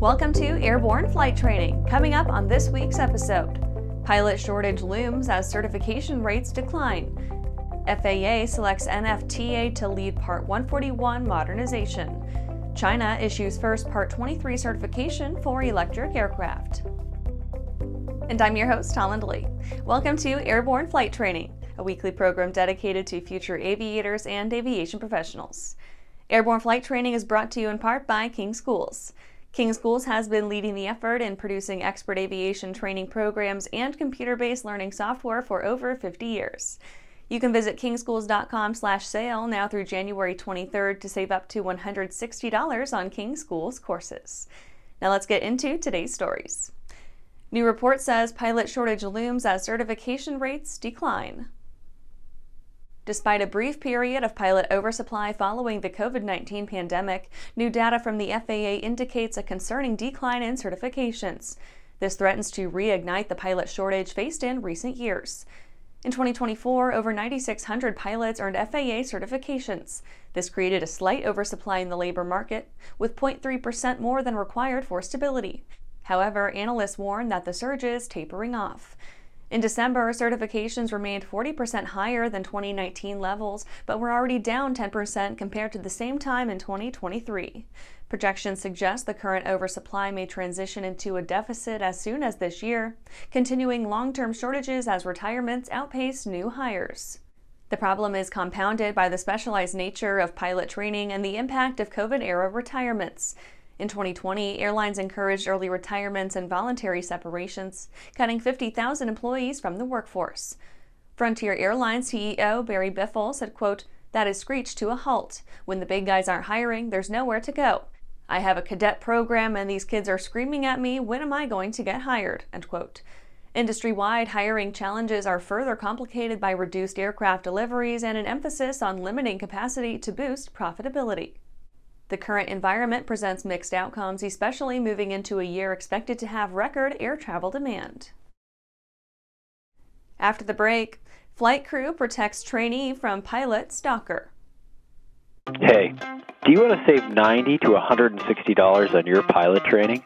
Welcome to Airborne Flight Training. Coming up on this week's episode, pilot shortage looms as certification rates decline. FAA selects NFTA to lead Part 141 modernization. China issues first Part 23 certification for electric aircraft. And I'm your host, Holland Lee. Welcome to Airborne Flight Training, a weekly program dedicated to future aviators and aviation professionals. Airborne Flight Training is brought to you in part by King Schools. King Schools has been leading the effort in producing expert aviation training programs and computer-based learning software for over 50 years. You can visit kingschools.com/sale now through January 23rd to save up to $160 on King Schools courses. Now let's get into today's stories. New report says pilot shortage looms as certification rates decline. Despite a brief period of pilot oversupply following the COVID-19 pandemic, new data from the FAA indicates a concerning decline in certifications. This threatens to reignite the pilot shortage faced in recent years. In 2024, over 9,600 pilots earned FAA certifications. This created a slight oversupply in the labor market, with 0.3% more than required for stability. However, analysts warn that the surge is tapering off. In December, certifications remained 40% higher than 2019 levels, but were already down 10% compared to the same time in 2023. Projections suggest the current oversupply may transition into a deficit as soon as this year, continuing long-term shortages as retirements outpace new hires. The problem is compounded by the specialized nature of pilot training and the impact of COVID-era retirements. In 2020, airlines encouraged early retirements and voluntary separations, cutting 50,000 employees from the workforce. Frontier Airlines CEO Barry Biffle said, quote, "That is screeched to a halt. When the big guys aren't hiring, there's nowhere to go. I have a cadet program and these kids are screaming at me, when am I going to get hired?" End quote. Industry-wide hiring challenges are further complicated by reduced aircraft deliveries and an emphasis on limiting capacity to boost profitability. The current environment presents mixed outcomes, especially moving into a year expected to have record air travel demand. After the break, flight crew protects trainee from pilot stalker. Hey, do you want to save $90 to $160 on your pilot training?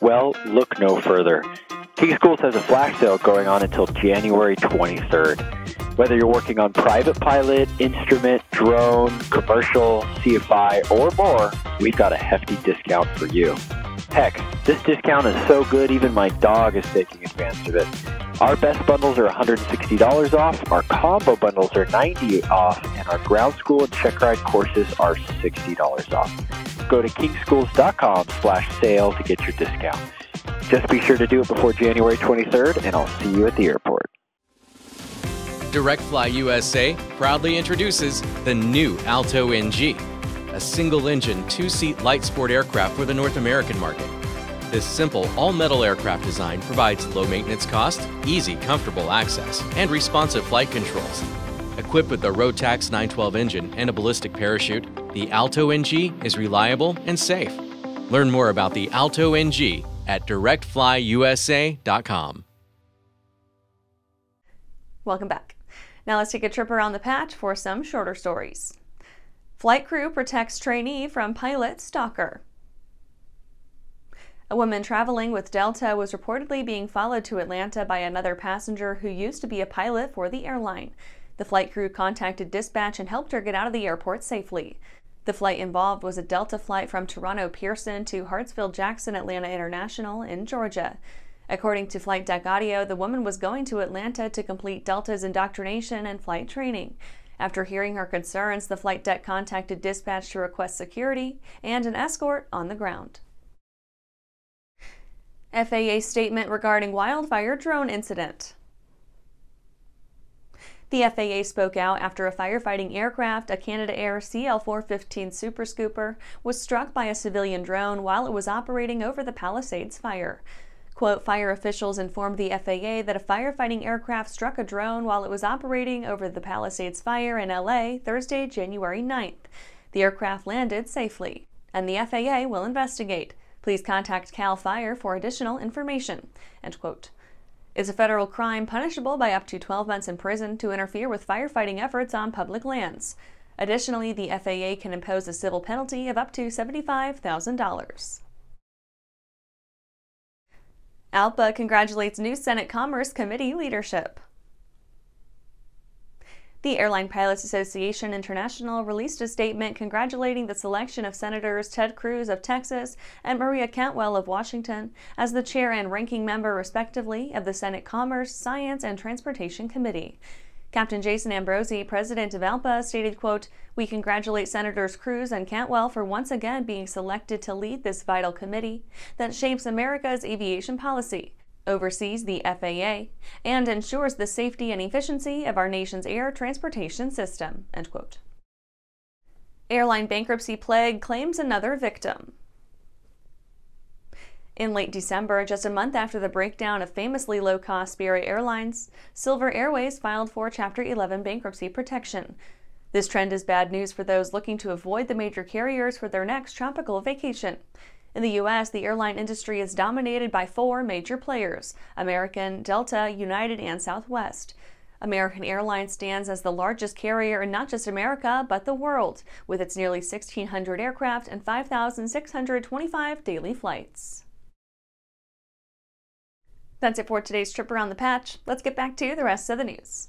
Well, look no further. King Schools has a flash sale going on until January 23rd. Whether you're working on private pilot, instrument, drone, commercial, CFI, or more, we've got a hefty discount for you. Heck, this discount is so good even my dog is taking advantage of it. Our best bundles are $160 off, our combo bundles are $90 off, and our ground school and check ride courses are $60 off. Go to kingschools.com/sale to get your discount. Just be sure to do it before January 23rd, and I'll see you at the airport. DirectFly USA proudly introduces the new Alto NG, a single-engine, two-seat light sport aircraft for the North American market. This simple, all-metal aircraft design provides low maintenance cost, easy, comfortable access, and responsive flight controls. Equipped with a Rotax 912 engine and a ballistic parachute, the Alto NG is reliable and safe. Learn more about the Alto NG at directflyusa.com. Welcome back. Now let's take a trip around the patch for some shorter stories. Flight crew protects trainee from pilot stalker. A woman traveling with Delta was reportedly being followed to Atlanta by another passenger who used to be a pilot for the airline. The flight crew contacted dispatch and helped her get out of the airport safely. The flight involved was a Delta flight from Toronto Pearson to Hartsfield-Jackson Atlanta International in Georgia. According to flight deck audio, the woman was going to Atlanta to complete Delta's indoctrination and flight training. After hearing her concerns, the flight deck contacted dispatch to request security and an escort on the ground. FAA statement regarding wildfire drone incident. The FAA spoke out after a firefighting aircraft, a Canada Air CL-415 Super Scooper, was struck by a civilian drone while it was operating over the Palisades Fire. Quote, "Fire officials informed the FAA that a firefighting aircraft struck a drone while it was operating over the Palisades Fire in LA Thursday, January 9th. The aircraft landed safely, and the FAA will investigate. Please contact Cal Fire for additional information." End quote. Is a federal crime punishable by up to 12 months in prison to interfere with firefighting efforts on public lands. Additionally, the FAA can impose a civil penalty of up to $75,000. ALPA congratulates new Senate Commerce Committee leadership. The Airline Pilots Association International released a statement congratulating the selection of Senators Ted Cruz of Texas and Maria Cantwell of Washington as the chair and ranking member, respectively, of the Senate Commerce, Science, and Transportation Committee. Captain Jason Ambrosi, president of ALPA, stated, quote, "We congratulate Senators Cruz and Cantwell for once again being selected to lead this vital committee that shapes America's aviation policy, oversees the FAA, and ensures the safety and efficiency of our nation's air transportation system," end quote. Airline bankruptcy plague claims another victim. In late December, just a month after the breakdown of famously low-cost Spirit Airlines, Silver Airways filed for Chapter 11 bankruptcy protection. This trend is bad news for those looking to avoid the major carriers for their next tropical vacation. In the U.S., the airline industry is dominated by four major players: American, Delta, United, and Southwest. American Airlines stands as the largest carrier in not just America, but the world, with its nearly 1,600 aircraft and 5,625 daily flights. That's it for today's trip around the patch. Let's get back to the rest of the news.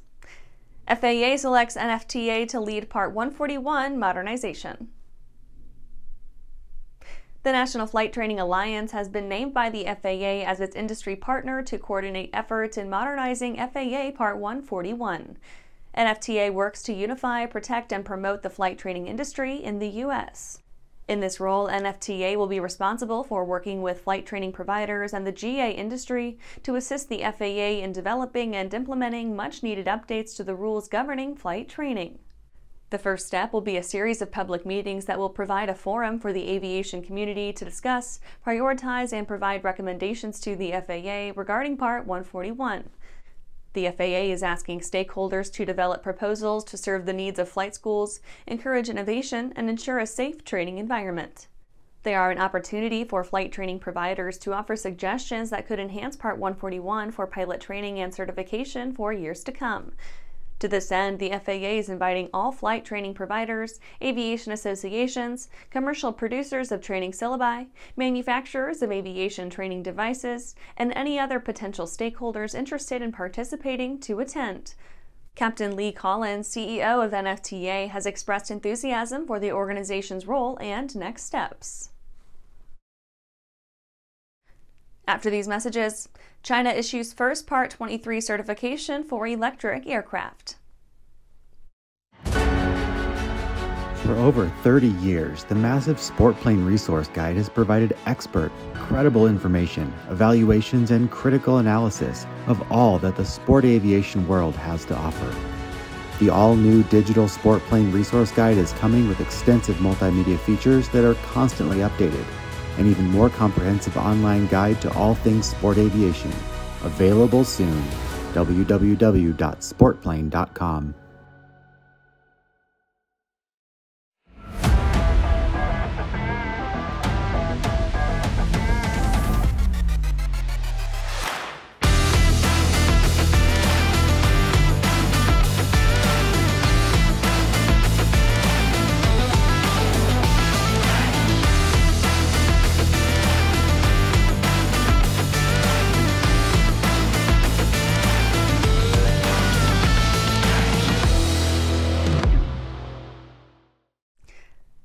FAA selects NFTA to lead Part 141 modernization. The National Flight Training Alliance has been named by the FAA as its industry partner to coordinate efforts in modernizing FAA Part 141. NFTA works to unify, protect, and promote the flight training industry in the U.S. In this role, NFTA will be responsible for working with flight training providers and the GA industry to assist the FAA in developing and implementing much-needed updates to the rules governing flight training. The first step will be a series of public meetings that will provide a forum for the aviation community to discuss, prioritize, and provide recommendations to the FAA regarding Part 141. The FAA is asking stakeholders to develop proposals to serve the needs of flight schools, encourage innovation, and ensure a safe training environment. They are an opportunity for flight training providers to offer suggestions that could enhance Part 141 for pilot training and certification for years to come. To this end, the FAA is inviting all flight training providers, aviation associations, commercial producers of training syllabi, manufacturers of aviation training devices, and any other potential stakeholders interested in participating to attend. Captain Lee Collins, CEO of NFTA, has expressed enthusiasm for the organization's role and next steps. After these messages, China issues first Part 23 certification for electric aircraft. For over 30 years, the massive Sport Plane Resource Guide has provided expert, credible information, evaluations, and critical analysis of all that the sport aviation world has to offer. The all-new digital Sport Plane Resource Guide is coming with extensive multimedia features that are constantly updated. An even more comprehensive online guide to all things sport aviation. Available soon. www.sportplane.com.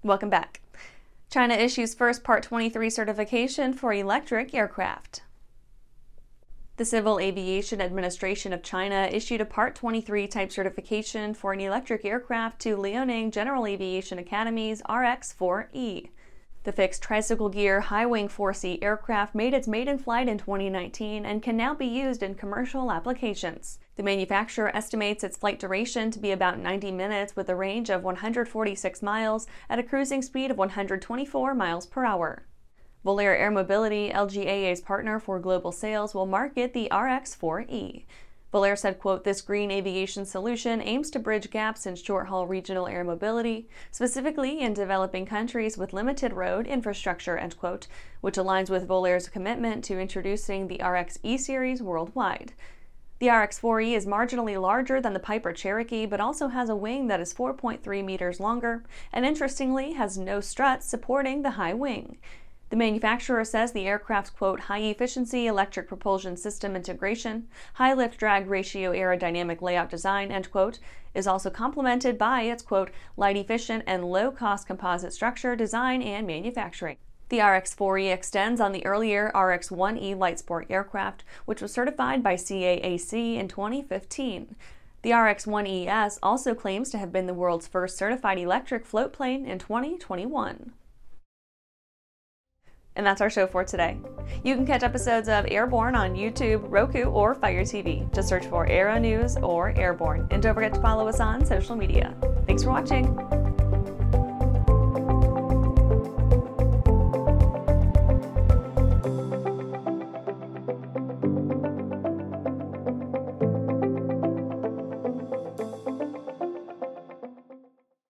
Welcome back. China issues first Part 23 certification for electric aircraft. The Civil Aviation Administration of China issued a Part 23 type certification for an electric aircraft to Liaoning General Aviation Academy's RX4E. The fixed tricycle gear high-wing 4C aircraft made its maiden flight in 2019 and can now be used in commercial applications. The manufacturer estimates its flight duration to be about 90 minutes with a range of 146 miles at a cruising speed of 124 miles per hour. Volair Air Mobility, LGAA's partner for global sales, will market the RX4E. Volair said, quote, "This green aviation solution aims to bridge gaps in short-haul regional air mobility, specifically in developing countries with limited road infrastructure," end quote, which aligns with Volair's commitment to introducing the RX-E series worldwide. The RX-4E is marginally larger than the Piper Cherokee, but also has a wing that is 4.3 meters longer, and interestingly has no struts supporting the high wing. The manufacturer says the aircraft's, quote, high-efficiency electric propulsion system integration, high lift-drag ratio aerodynamic layout design, end quote, is also complemented by its, quote, light-efficient and low-cost composite structure design and manufacturing. The RX4E extends on the earlier RX1E light sport aircraft, which was certified by CAAC in 2015. The RX1ES also claims to have been the world's first certified electric float plane in 2021. And that's our show for today. You can catch episodes of Airborne on YouTube, Roku, or Fire TV. Just search for Aero News or Airborne. And don't forget to follow us on social media. Thanks for watching.